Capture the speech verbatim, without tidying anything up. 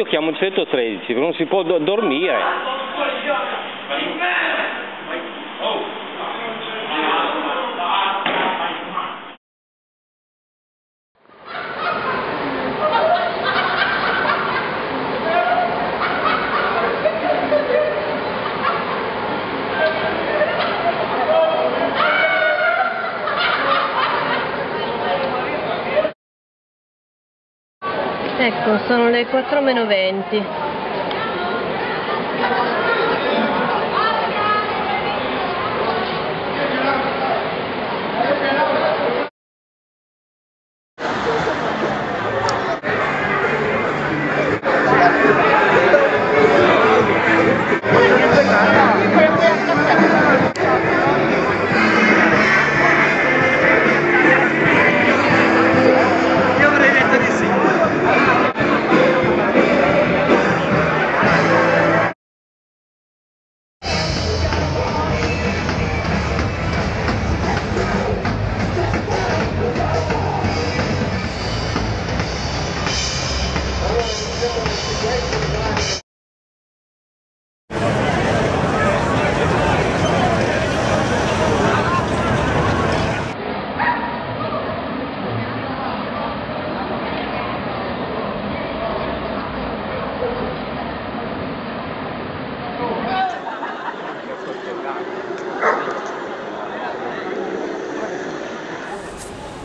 io chiamo il centotredici, non si può do dormire. Ecco, sono le quattro meno venti.